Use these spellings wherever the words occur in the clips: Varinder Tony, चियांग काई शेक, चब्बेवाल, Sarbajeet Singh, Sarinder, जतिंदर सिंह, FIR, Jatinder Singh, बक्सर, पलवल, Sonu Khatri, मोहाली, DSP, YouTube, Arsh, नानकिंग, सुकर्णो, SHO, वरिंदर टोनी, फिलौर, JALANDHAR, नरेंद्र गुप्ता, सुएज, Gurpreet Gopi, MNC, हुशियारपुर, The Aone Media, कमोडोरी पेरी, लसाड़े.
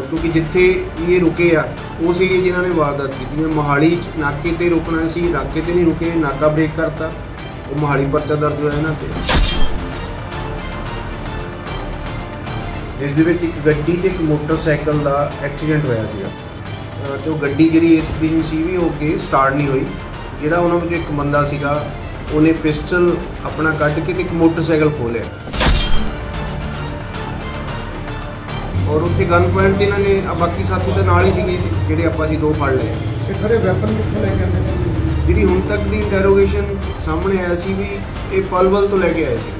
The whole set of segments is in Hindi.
क्योंकि जिथे ये रुके आ वो सीगे जिन्होंने वारदात की। जिन्हें मोहाली नाके ते रुकना सी, नाके ते नहीं रुके, नाका ब्रेक करता और मोहाली परचा दर्ज होया ना ते, जिस दे विच एक गड्डी ते एक मोटरसाइकिल दा एक्सीडेंट होया सीगा। ਤੇ ਉਹ ਗੱਡੀ ਜਿਹੜੀ ਇਸ ਦਿਨ ਸੀ ਵੀ ਉਹ ਕੇ ਸਟਾਰਟ ਨਹੀਂ ਹੋਈ। ਜਿਹੜਾ ਉਹਨਾਂ ਵਿੱਚ ਇੱਕ ਬੰਦਾ ਸੀਗਾ ਉਹਨੇ ਪਿਸਟਲ ਆਪਣਾ ਕੱਢ ਕੇ ਤੇ ਇੱਕ ਮੋਟਰਸਾਈਕਲ ਖੋਲਿਆ ਔਰ ਉੱਥੇ ਗਨ ਪੁਆਇੰਟ ਤੇ ਇਹਨਾਂ ਨੇ ਬਾਕੀ ਸਾਥੀ ਤਾਂ ਨਾਲ ਹੀ ਸੀਗੇ ਜਿਹੜੇ ਆਪਾਂ ਸੀ ਦੋ ਫੜ ਲਏ। ਤੇ ਸਾਰੇ ਵੈਪਨ ਕਿੱਥੋਂ ਲੈ ਕੇ ਆਏ ਸੀ? ਜਿਹੜੀ ਹੁਣ ਤੱਕ ਦੀ ਇੰਟਰੋਗੇਸ਼ਨ ਸਾਹਮਣੇ ਆਇਆ ਸੀ ਵੀ ਇਹ ਪਲਵਲ ਤੋਂ ਲੈ ਕੇ ਆਏ ਸੀ।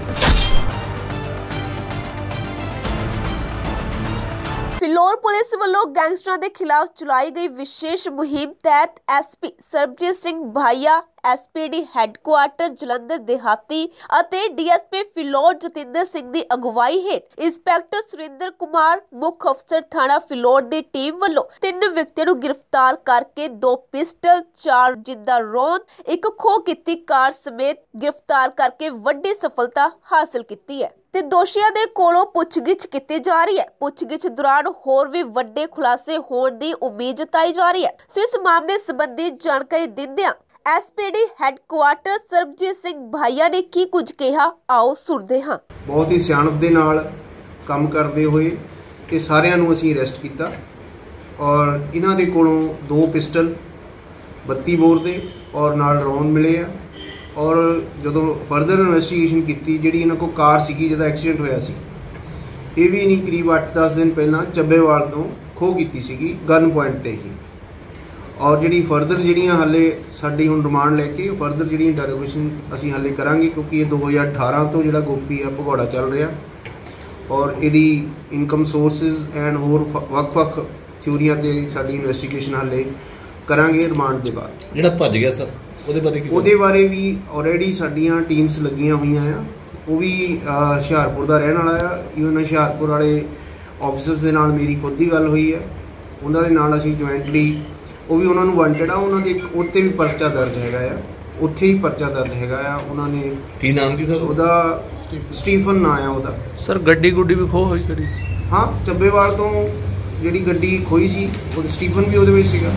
फिलौर पुलिस वालों गैंगस्टरों के खिलाफ चलाई गई विशेष मुहिम तहत एसपी सरबजीत सिंह भाईया, एसपीडी हैडक्वार्टर जलंधर देहाती अते डीएसपी फिलौर जतिंदर सिंह की अगुवाई हेठ इंस्पैक्टर सरिंदर कुमार मुख अफसर थाना फिलौर की टीम वालों 3 व्यक्तियों गिरफ्तार करके 2 पिस्टल, 4 जिंदा रोंद, 1 खो की कार समेत गिरफ्तार करके वड्डी सफलता हासिल की है। ते दोषियों के कोलों पुछगिछ की जा रही है। पुछगिछ दौरान होर भी वड्डे खुलासे होने की उम्मीद जताई जा रही है। सो इस मामले संबंधी जानकारी दिंदियां एसपीडी हैडक्वार्टर सरबजीत सिंह भाईया ने की कुछ कहा, आओ सुनते हाँ। बहुत ही सियाणप दे नाल काम करते हुए ये सारियां नूं असीं अरेस्ट कीता और इन्हां दे कोलों 2 पिस्टल, 32 बोर दे और नाल रौंद मिले आ। और जो फरदर इन्वेस्टिगेशन की जी इन्हों को कार सी जो एक्सीडेंट होया सी, ये भी नहीं करीब 8-10 दिन पहला चब्बेवाल तो खो की सी गन पॉइंट पर ही। और जी फरदर जीडिया हाले साड़ी हुण रिमांड लैके फरदर जी इंटरोगेशन असी हाले करांगे क्योंकि ये 2018 तो जो गोपी है भगौड़ा चल रहा और यदि इनकम सोर्सिज एंड होर वक्-वक् थ्योरिया ते साड़ी इन्वेस्टिगेशन हाले करांगे रिमांड के बाद। जिहड़ा भज गया सर ਉਹਦੇ ਬਾਰੇ भी ऑलरेडी ਸਾਡੀਆਂ ਟੀਮਸ ਲੱਗੀਆਂ ਹੋਈਆਂ ਆ। ਉਹ ਵੀ ਹੁਸ਼ਿਆਰਪੁਰ ਦਾ ਰਹਿਣ ਵਾਲਾ ਆ। ਇਹਨਾਂ ਹੁਸ਼ਿਆਰਪੁਰ ਵਾਲੇ ਆਫਿਸਰਸ ਦੇ ਨਾਲ ਮੇਰੀ ਖੁਦ ਦੀ ਗੱਲ ਹੋਈ ਹੈ। ਉਹਨਾਂ ਦੇ ਨਾਲ ਅਸੀਂ ਜੁਆਇੰਟਲੀ ਉਹ ਵੀ ਉਹਨਾਂ ਨੂੰ ਵਾਂਟਡ ਆ। ਉਹਨਾਂ ਦੇ ਉੱਤੇ ਵੀ ਪਰਚਾ ਦਰਜ ਹੈਗਾ ਆ, ਉੱਥੇ ਹੀ ਪਰਚਾ ਦਰਜ ਹੈਗਾ ਆ। ਉਹਨਾਂ ਨੇ ਕੀ ਨਾਮ ਕੀ ਸਰ ਉਹਦਾ? ਸਟੀਫਨ ਨਾਂ ਆ ਉਹਦਾ। ਸਰ ਗੱਡੀ ਗੁੱਡੀ ਵੀ ਖੋ ਹੋਈ ਕਿਹੜੀ? ਹਾਂ, ਚੱਬੇਵਾਲ ਤੋਂ ਜਿਹੜੀ ਗੱਡੀ ਖੋਈ ਸੀ ਉਹ ਸਟੀਫਨ ਵੀ ਉਹਦੇ ਵਿੱਚ ਸੀਗਾ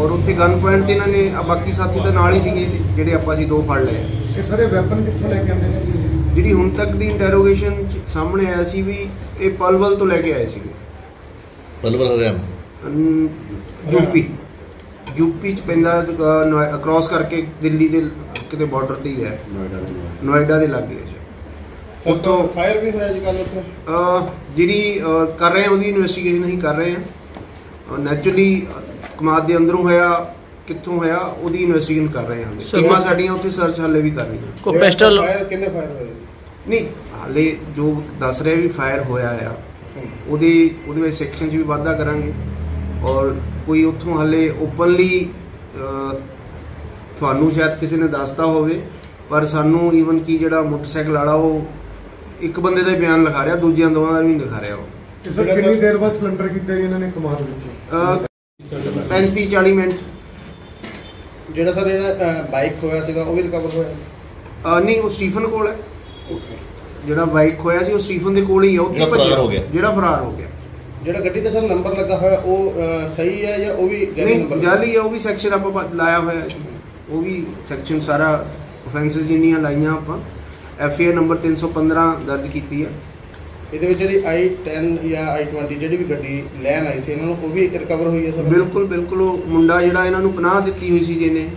और उत्थे गन पॉइंट ते इन्होंने बाकी साथी तो नाल ही सीगे जिहड़े आपां सी 2 फड़ लए। ये सारे वैपन कित्थों लैके आंदे सी? जिहड़ी हुण तक दी इंटरोगेशन सामने आया सी भी ये पलवल तो लैके आए सीगे। पलवल हरियाणा यूपी च पैंदा, क्रॉस करके दिल्ली दे किते बॉर्डर ते ही है, नोएडा दे लागे है। उत्तों फायर भी होया जी कल उत्थे। जिहड़ी कर रहे हैं उहदी इन्वेस्टिगेशन असीं कर रहे हैं। नैचुरली ਕਮਾਦ ਦੇ ਅੰਦਰੋਂ ਹੋਇਆ ਕਿੱਥੋਂ ਹੋਇਆ ਉਹਦੀ ਇਨਵੈਸਟੀਗੇਸ਼ਨ ਕਰ ਰਹੇ ਹਾਂ। ਟੀਮਾਂ ਸਾਡੀਆਂ ਉੱਥੇ ਸਰਚ ਹਾਲੇ ਵੀ ਕਰ ਰਹੀਆਂ। ਕੋਈ ਪਿਸਟਲ ਫਾਇਰ ਕਿੰਨੇ ਫਾਇਰ ਹੋਏ? ਨਹੀਂ ਹਾਲੇ ਜੋ ਦੱਸ ਰਿਹਾ ਵੀ ਫਾਇਰ ਹੋਇਆ ਆ ਉਹਦੇ ਵਿੱਚ ਸੈਕਸ਼ਨ 'ਚ ਵੀ ਵਾਧਾ ਕਰਾਂਗੇ ਔਰ ਕੋਈ ਉੱਥੋਂ ਹਾਲੇ ਓਪਨਲੀ ਤੁਹਾਨੂੰ ਸ਼ਾਇਦ ਕਿਸੇ ਨੇ ਦੱਸਤਾ ਹੋਵੇ ਪਰ ਸਾਨੂੰ ਈਵਨ ਕਿ ਜਿਹੜਾ ਮੋਟਰਸਾਈਕਲ ਵਾਲਾ ਉਹ ਇੱਕ ਬੰਦੇ ਦਾ ਬਿਆਨ ਲਿਖਾ ਰਿਹਾ, ਦੂਜਿਆਂ ਦੋਵਾਂ ਦਾ ਵੀ ਨਹੀਂ ਲਿਖਾ ਰਿਹਾ। ਉਹ ਕਿੰਨੀ ਦੇਰ ਬਾਅਦ ਸਿਲੰਡਰ ਕੀਤਾ ਜੀ ਇਹਨਾਂ ਨੇ ਕਮਾਦ ਵਿੱਚ? 35-40 ਮਿੰਟ। ਜਿਹੜਾ ਸਰ ਇਹਦਾ ਬਾਈਕ ਹੋਇਆ ਸੀਗਾ ਉਹ ਵੀ ਰਿਕਵਰ ਹੋਇਆ? ਨਹੀਂ, ਉਹ ਸਟੀਫਨ ਕੋਲ ਹੈ। ਜਿਹੜਾ ਬਾਈਕ ਹੋਇਆ ਸੀ ਉਹ ਸਟੀਫਨ ਦੇ ਕੋਲ ਹੀ ਆ। ਉੱਥੇ ਫਰਾਰ ਹੋ ਗਿਆ ਜਿਹੜਾ ਫਰਾਰ ਹੋ ਗਿਆ। ਜਿਹੜਾ ਗੱਡੀ ਤੇ ਸਰ ਨੰਬਰ ਲੱਗਾ ਹੋਇਆ ਉਹ ਸਹੀ ਹੈ ਜਾਂ ਉਹ ਵੀ ਜਾਲੀ ਨੰਬਰ? ਜਾਲੀ ਹੈ। ਉਹ ਵੀ ਸੈਕਸ਼ਨ ਆਪਾਂ ਲਾਇਆ ਹੋਇਆ, ਉਹ ਵੀ ਸੈਕਸ਼ਨ ਸਾਰਾ ਆਫੈਂਸਸ ਜਿੰਨੀਆਂ ਲਾਈਆਂ ਆਪਾਂ ਐਫਏ ਨੰਬਰ 315 ਦਰਜ ਕੀਤੀ ਹੈ। ਇਹਦੇ ਵਿੱਚ ਜਿਹੜੀ i10 ਜਾਂ i20 ਜਿਹੜੀ ਵੀ ਗੱਡੀ ਲੈਣ ਆਈ ਸੀ ਇਹਨਾਂ ਨੂੰ ਉਹ ਵੀ ਰਿਕਵਰ ਹੋਈ ਹੈ ਸਰ? ਬਿਲਕੁਲ ਬਿਲਕੁਲ। ਉਹ ਮੁੰਡਾ ਜਿਹੜਾ ਇਹਨਾਂ ਨੂੰ ਪਨਾਹ ਦਿੱਤੀ ਹੋਈ ਸੀ ਜਿਹਨੇ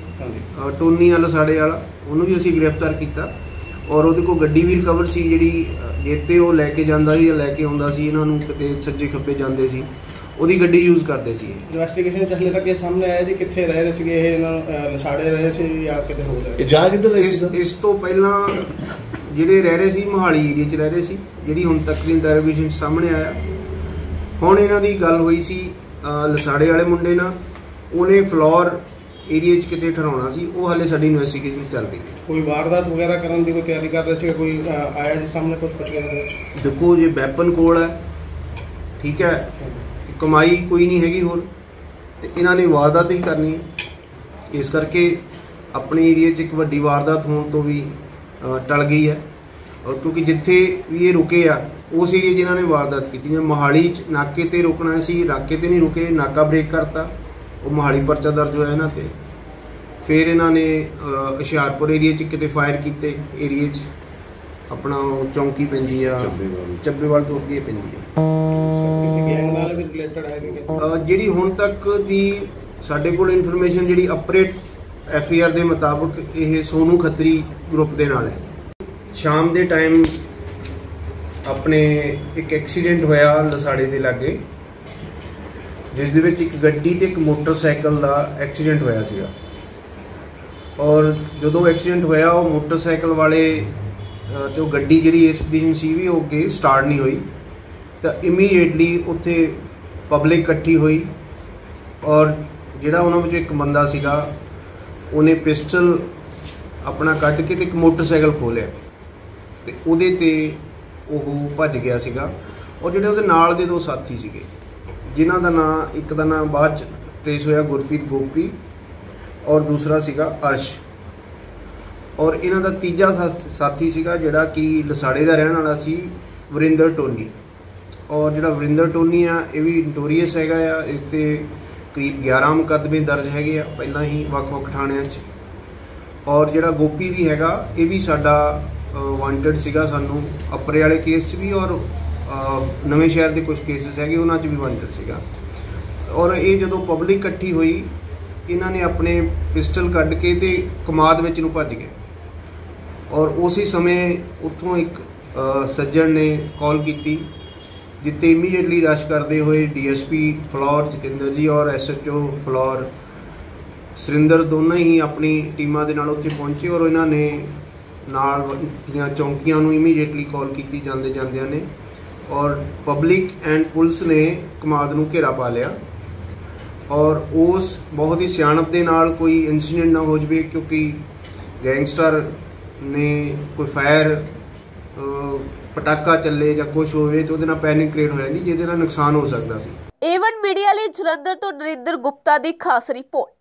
ਟੋਨੀ ਵਾਲਾ ਸਾਡੇ ਵਾਲਾ ਉਹਨੂੰ ਵੀ ਅਸੀਂ ਗ੍ਰਿਫਤਾਰ ਕੀਤਾ ਔਰ ਉਹਦੇ ਕੋਲ ਗੱਡੀ ਵੀ ਰਿਕਵਰ ਸੀ ਜਿਹੜੀ ਜਿੱਤੇ ਉਹ ਲੈ ਕੇ ਜਾਂਦਾ ਸੀ ਜਾਂ ਲੈ ਕੇ ਆਉਂਦਾ ਸੀ। ਇਹਨਾਂ ਨੂੰ ਕਿਤੇ ਸੱਜੇ ਖੱਬੇ ਜਾਂਦੇ ਸੀ ਉਹਦੀ ਗੱਡੀ ਯੂਜ਼ ਕਰਦੇ ਸੀ। ਇਨਵੈਸਟੀਗੇਸ਼ਨ ਚ ਹਲੇ ਤੱਕ ਇਹ ਸਾਹਮਣੇ ਆਇਆ ਜੀ ਕਿੱਥੇ ਰਹਿ ਰਹੇ ਸੀਗੇ ਇਹ? ਇਹਨਾਂ ਨੂੰ ਲਸਾੜੇ ਰਹੇ ਸੀ ਜਾਂ ਕਿਤੇ ਹੋਰ ਰਹੇ? ਜਾ ਕਿੱਧਰ ਰਹੇ ਸੀ? ਇਸ ਤੋਂ ਪਹਿਲਾਂ ਜਿਹੜੇ ਰਹਿ ਰਹੇ ਸੀ ਮੋਹਾਲੀ ਏਰੀਏ 'ਚ ਰਹਿ ਰਹੇ ਸੀ ਜਿਹੜੀ ਹੁਣ ਤੱਕ ਦੀ ਇੰਟਰੋਗੇਸ਼ਨ ਸਾਹਮਣੇ ਆਇਆ। ਹੁਣ ਇਹਨਾਂ ਦੀ ਗੱਲ ਹੋਈ ਸੀ ਲਸਾੜੇ ਵਾਲੇ ਮੁੰਡੇ ਨਾਲ, ਉਹਨੇ ਫਲੋਰ ਏਰੀਏ 'ਚ ਕਿਤੇ ਠਹਿਰਾਉਣਾ ਸੀ। ਉਹ ਹਲੇ ਸਾਡੀ ਇਨਵੈਸਟੀਗੇਸ਼ਨ ਚੱਲ ਰਹੀ ਹੈ। ਕੋਈ ਵਾਰਦਾਤ ਵਗੈਰਾ ਕਰਨ ਦੀ ਕੋਈ ਤਿਆਰੀ ਕਰ ਰਹੇ ਸੀ? ਕੋਈ ਆਇਆ ਜੀ ਸਾਹਮਣੇ ਕੁਝ ਪੁੱਛ ਗਿਆ? ਦੇਖੋ ਜੇ ਵੈਪਨ ਕੋਲ ਹੈ ਠੀਕ ਹੈ, ਕਮਾਈ ਕੋਈ ਨਹੀਂ ਹੈਗੀ ਹੋਰ ਤੇ ਇਹਨਾਂ ਨੇ ਵਾਰਦਾਤ ਹੀ ਕਰਨੀ ਹੈ। ਇਸ ਕਰਕੇ ਆਪਣੇ ਏਰੀਏ 'ਚ ਇੱਕ ਵੱਡੀ ਵਾਰਦਾਤ ਹੋਣ ਤੋਂ ਵੀ ਟਲ ਗਈ ਹੈ और क्योंकि जिथे भी ये रुके आ उस एरिए जिन्होंने वारदात की जिवें मोहाली नाके पर रुकना सी, नाके पर नहीं रुके, नाका ब्रेक करता और मोहाली परचा दर्ज होया इन्हां ते। फिर इन्होंने हुशियारपुर एरिए कितने फायर किते, एरिए अपना चौंकी पैंदी आ चब्बेवाल तो अगे पैंदी आ। जिहड़ी हुण तक दी साडे कोल इनफॉर्मेशन जिहड़ी अपरेट FIR के मुताबिक यह सोनू खत्री ग्रुप के नाल है। शाम के टाइम अपने एक एक्सीडेंट होया लसाड़े के लागे जिस दे विच एक गड्डी ते एक मोटरसाइकिल का एक्सीडेंट होया सीगा और जो एक्सीडेंट होया वो मोटरसाइकिल वाले तो गड्डी जी इस दिन सी भी अगे स्टार्ट नहीं हुई तो इमीडिएटली उत्थे पब्लिक इकट्ठी हुई और जोड़ा उन्होंने एक बंदा सीगा उन्हें पिस्टल अपना कट के एक मोटरसाइकिल खोलिया तो उहदे भज गया सीगा और जोड़े उहदे नाल दे दो साथी सीगे जिन्हां दा नां एक दा नां बाद च ट्रेस होया गुरप्रीत गोपी और दूसरा सीगा अर्श और इन्हां दा तीजा साथी सीगा जिहड़ा कि लसाड़े का रहने वाला सी वरिंदर टोनी। और जिहड़ा वरिंदर टोनी आ यह भी नोटोरियस हैगा आ, इस ते करीब 11 मुकदमे दर्ज हैगे आ पहलां ही वख-वख थाणियां च। और जिहड़ा गोपी भी हैगा यह भी साडा वांटेड सीगा सानू अपरे वाले केस च भी और नवें शहर के कुछ केसिस हैगे उन्हां च भी वांटेड सीगा। और ये जो पब्लिक इकट्ठी हुई इन्होंने अपने पिस्टल कढ़ के ते कमाद विच नूं भज गए और उसी समय उत्थों एक सज्जन ने कॉल की जिते इमीडिएटली रश करते हुए DSP फलौर जतिंदर जी और SHO फलौर सरिंदर दोनों ही अपनी टीमां दे नाल उत्थे पहुंचे और इन्होंने नाल दीआं चौंकियां नूं इमीडिएटली कॉल की जाते जांदियां ने और पब्लिक एंड पुलिस ने कमाद नूं घेरा पा लिया और उस बहुत ही सियाणप दे नाल कोई इंसीडेंट ना हो जाए क्योंकि गैंगस्टर ने कोई फायर पटाका चले या कुछ होवे तो उहदे नाल पैनिक क्रिएट हो जांदी जिहदे नाल नुकसान हो सकदा सी। A1 मीडिया लई जलंधर तो नरेंद्र गुप्ता की खास रिपोर्ट।